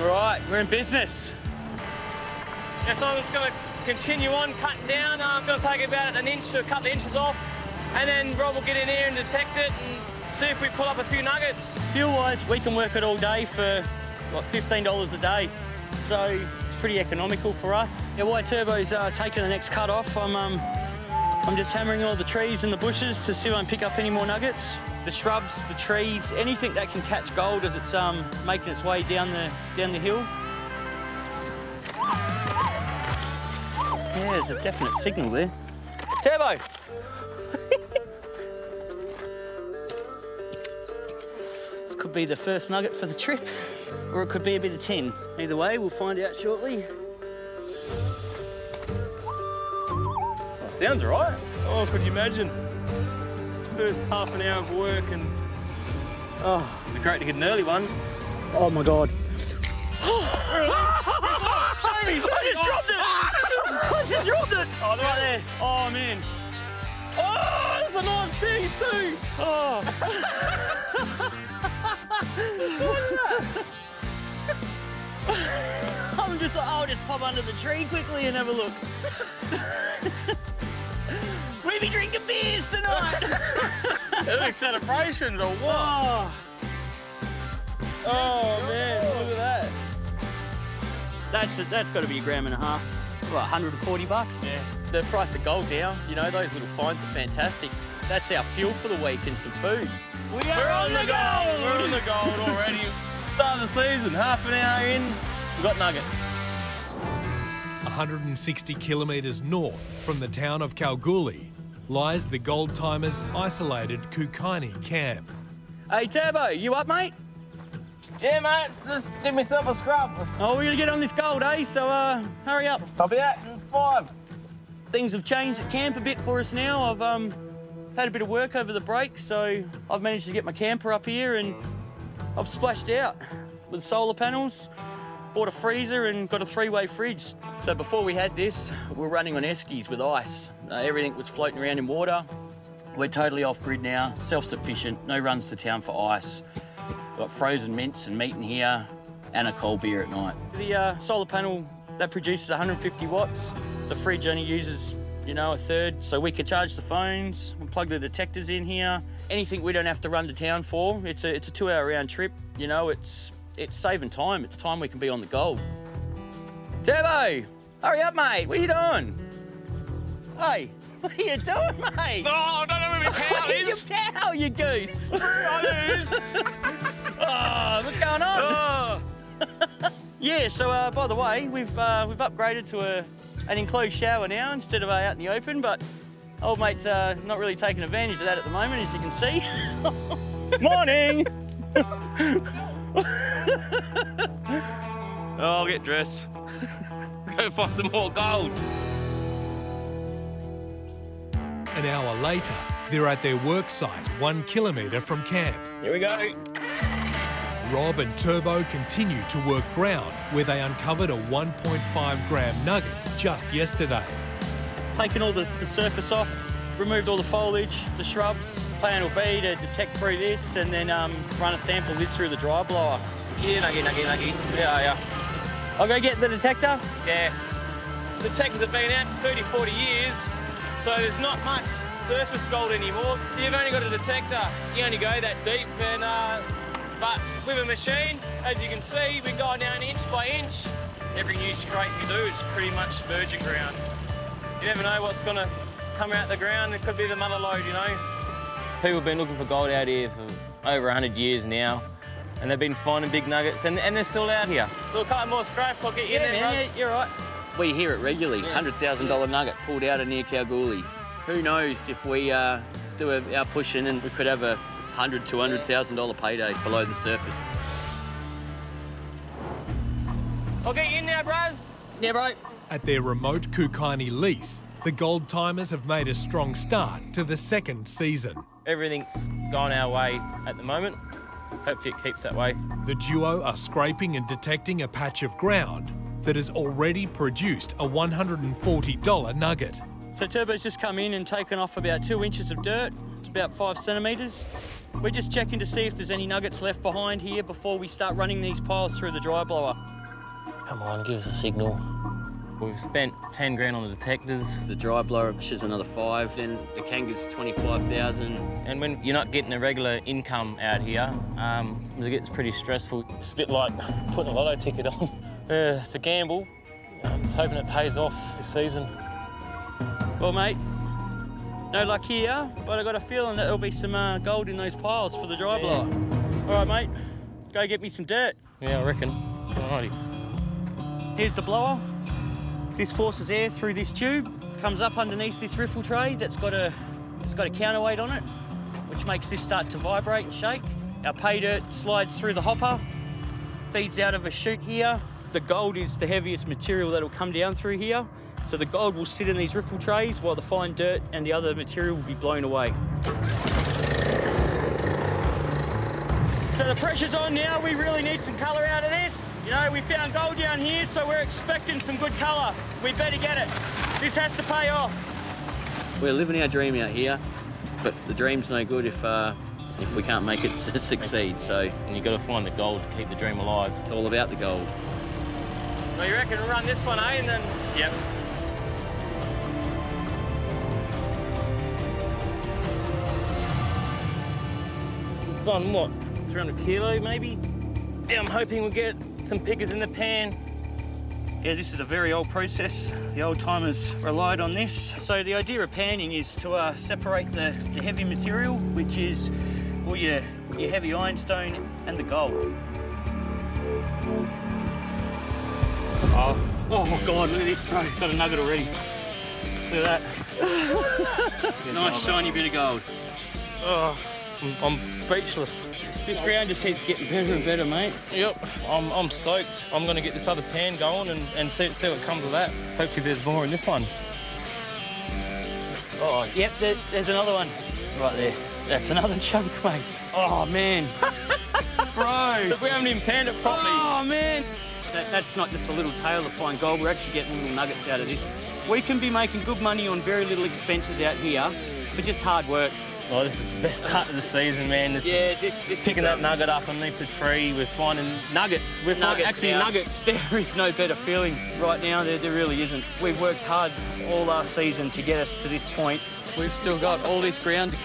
All right, we're in business. Now, so I'm just going to continue on cutting down. I'm going to take about an inch to a couple of inches off, and then Rob will get in here and detect it and see if we pull up a few nuggets. Fuel-wise, we can work it all day for, like, $15 a day. So it's pretty economical for us. Yeah, White Turbo's taking the next cut off. I'm just hammering all the trees and the bushes to see if I can pick up any more nuggets. The shrubs, the trees, anything that can catch gold as it's making its way down the hill. Yeah, there's a definite signal there. Turbo! This could be the first nugget for the trip, or it could be a bit of tin. Either way, we'll find out shortly. That sounds right. Oh, could you imagine? First half an hour of work and... Oh. It'd be great to get an early one. Oh, my God. I just dropped it! Oh, they're right there. Oh, I'm in. Oh, that's a nice piece too! Oh! I'm just like, I'll just pop under the tree quickly and have a look. We'll be drinking beers tonight! Early celebrations or what? Oh, oh man, look at that. That's got to be $1.5 grams. What, 140 bucks? Yeah. The price of gold now, you know, those little finds are fantastic. That's our fuel for the week and some food. We're on the gold! We're on the gold already. Start of the season, half an hour in, we've got nuggets. 160 kilometres north from the town of Kalgoorlie lies the Gold Timers' isolated Kookynie camp. Hey, Turbo, you up, mate? Yeah, mate, just give myself a scrub. Oh, we're going to get on this gold, eh? So, hurry up. I'll be out in 5. Things have changed at camp a bit for us now. I've had a bit of work over the break, so I've managed to get my camper up here and I've splashed out with solar panels, bought a freezer and got a 3-way fridge. So before we had this, we were running on Eskies with ice. Everything was floating around in water. We're totally off-grid now, self-sufficient, no runs to town for ice. Got frozen mints and meat in here, and a cold beer at night. The solar panel, that produces 150 watts. The fridge only uses, you know, a third, so we can charge the phones, we'll plug the detectors in here. Anything we don't have to run to town for, it's a 2-hour round trip. You know, it's saving time. It's time we can be on the gold. Turbo, hurry up, mate. What are you doing? Hey. What are you doing, mate? No, I don't know where my towel is. Where's your towel, you goose? Oh, what's going on? Oh. Yeah, so by the way, we've upgraded to an enclosed shower now instead of out in the open, but old mate's not really taking advantage of that at the moment, as you can see. Morning! Oh, I'll get dressed. Go find some more gold. An hour later, they're at their work site 1 kilometre from camp. Here we go. Rob and Turbo continue to work ground where they uncovered a 1.5-gram nugget just yesterday. Taking all the surface off, removed all the foliage, the shrubs. Plan will be to detect through this and then run a sample of this through the dry blower. Yeah, nugget. Yeah. I'll go get the detector? Yeah. The detectors have been out for 30, 40 years. So there's not much surface gold anymore. You've only got a detector. You only go that deep, and but with a machine, as you can see, we go down inch by inch. Every new scrape you do, it's pretty much virgin ground. You never know what's gonna come out the ground. It could be the mother lode, you know. People have been looking for gold out here for over 100 years now, and they've been finding big nuggets, and they're still out here. Look, a couple more scrapes, I'll get you in there, Russ. Yeah, you're right. We hear it regularly, $100,000 nugget pulled out of near Kalgoorlie. Who knows if we do our pushing and we could have a $100,000, $200,000 payday below the surface. I'll get you in now, bros. Yeah, bro. At their remote Kookynie lease, the Gold Timers have made a strong start to the second season. Everything's gone our way at the moment. Hopefully it keeps that way. The duo are scraping and detecting a patch of ground that has already produced a $140 nugget. So Turbo's just come in and taken off about 2 inches of dirt, it's about 5 centimetres. We're just checking to see if there's any nuggets left behind here before we start running these piles through the dry blower. Come on, give us a signal. We've spent 10 grand on the detectors. The dry blower pushes another 5, then the Kanga's 25,000. And when you're not getting a regular income out here, it gets pretty stressful. It's a bit like putting a lotto ticket on. It's a gamble. I'm just hoping it pays off this season. Well, mate, no luck here, but I got a feeling that there'll be some gold in those piles for the dry blower. All right, mate, go get me some dirt. Yeah, I reckon. Alrighty. Here's the blower. This forces air through this tube, comes up underneath this riffle tray that's got a counterweight on it, which makes this start to vibrate and shake. Our pay dirt slides through the hopper, feeds out of a chute here. The gold is the heaviest material that'll come down through here. So the gold will sit in these riffle trays while the fine dirt and the other material will be blown away. So the pressure's on now. We really need some colour out of this. You know, we found gold down here, so we're expecting some good colour. We better get it. This has to pay off. We're living our dream out here, but the dream's no good if we can't make it succeed, so... And you've got to find the gold to keep the dream alive. It's all about the gold. Well, you reckon we'll run this one, eh? And then... Yep. We've gone, what, 300 kilo, maybe? Yeah, I'm hoping we'll get some pickers in the pan. Yeah, this is a very old process. The old timers relied on this. So the idea of panning is to separate the heavy material, which is all your heavy ironstone and the gold. Oh my God, look at this, bro. Got a nugget already. Look at that. Nice shiny bit of gold. Oh, I'm speechless. This ground just keeps getting better and better, mate. Yep, I'm stoked. I'm going to get this other pan going and see what comes of that. Hopefully there's more in this one. Oh, yep, there's another one. Right there. That's another chunk, mate. Oh, man. Bro. Look, we haven't even panned it properly. Oh, man. That's not just a little tail of fine gold. We're actually getting little nuggets out of this. We can be making good money on very little expenses out here for just hard work. Oh, this is the best start of the season, man. This is picking that nugget up underneath the tree. We're finding nuggets. We're finding actually nuggets. There is no better feeling right now. There really isn't. We've worked hard all last season to get us to this point. We've still got all this ground to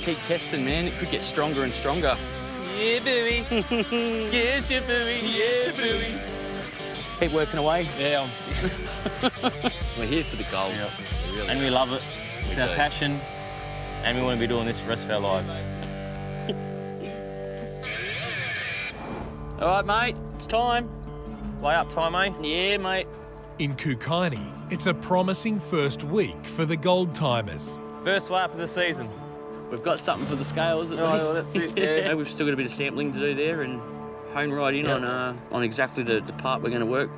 keep testing, man. It could get stronger and stronger. Yeah, buoy. Yes, you buoy. Yes, you buoy. Keep working away. Yeah. We're here for the gold. Yeah. Really and we love it. It's our passion. And we want to be doing this for the rest of our lives. All right, mate, it's time. Lay up time, eh? Yeah, mate. In Kookynie, it's a promising first week for the gold timers. First lap of the season. We've got something for the scales at least. Well, that's it, yeah. We've still got a bit of sampling to do there and hone right in on exactly the part we're going to work.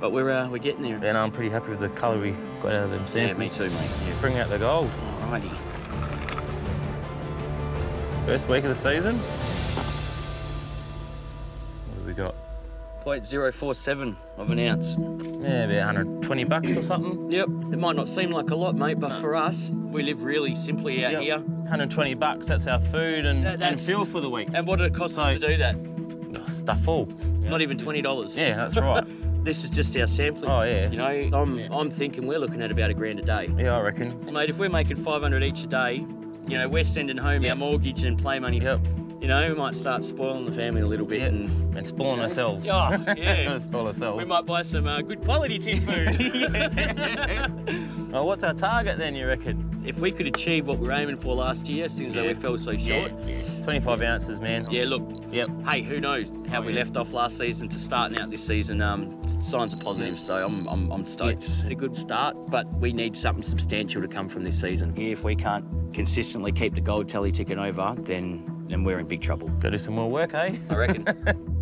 But we're getting there. And I'm pretty happy with the colour we got out of them samples. Yeah, me too, mate. Yeah. Bring out the gold. Alrighty. First week of the season. What have we got? 0.047 of an ounce. Yeah, about 120 bucks or something. Yep. It might not seem like a lot, mate, but for us, we live really simply out here. 120 bucks, that's our food and fuel for the week. And what did it cost us to do that? Oh, stuff all. Yeah, not even $20. Yeah, that's right. This is just our sampling. Oh, yeah. You know, I'm thinking we're looking at about $1,000 a day. Yeah, I reckon. Mate, if we're making 500 each a day, you know, we're sending home our mortgage and play money. Yep. You know, we might start spoiling the family a little bit and spoiling ourselves. Oh, yeah. Spoil ourselves. We might buy some good quality tin food. Well, what's our target then, you reckon? If we could achieve what we were aiming for last year, since though we fell so short. Yeah. 25 ounces, man. Yeah, look. Yep. Hey, who knows how we left off last season to starting out this season. Signs are positive, so I'm stoked. It's a good start, but we need something substantial to come from this season. Yeah, if we can't consistently keep the gold tally ticking over, then we're in big trouble. Go do some more work, eh? I reckon.